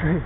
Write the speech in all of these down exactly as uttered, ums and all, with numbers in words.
straight.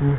Mm.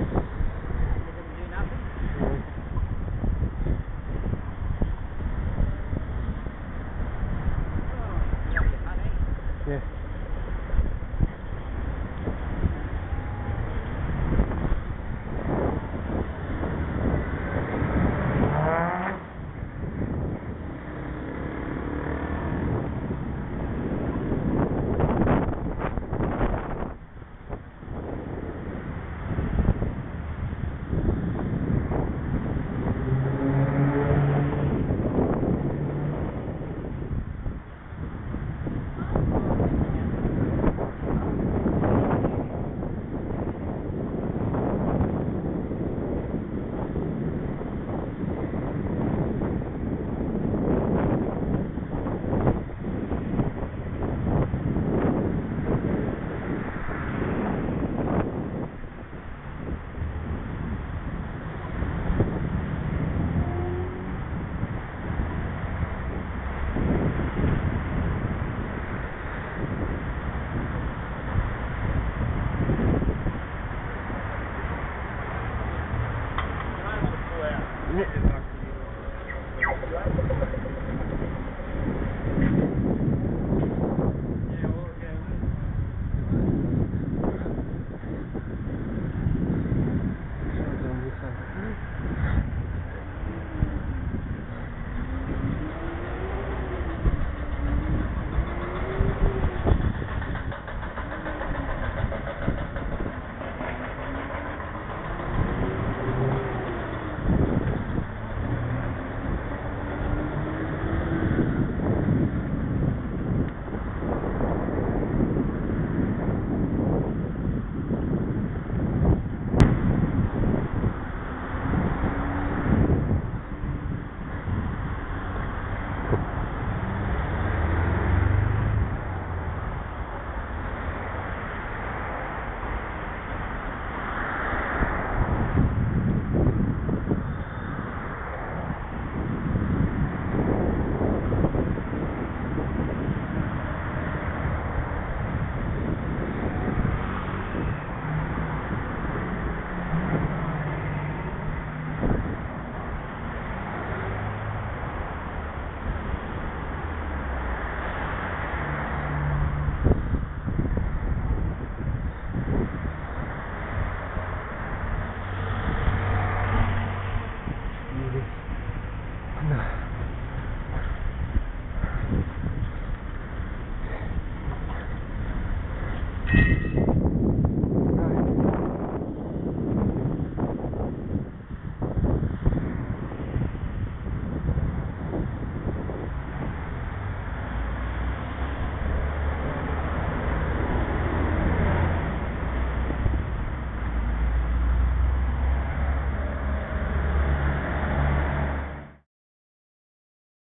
didn't do nothing? Yeah. Oh, you're funny. Yeah. Thank you.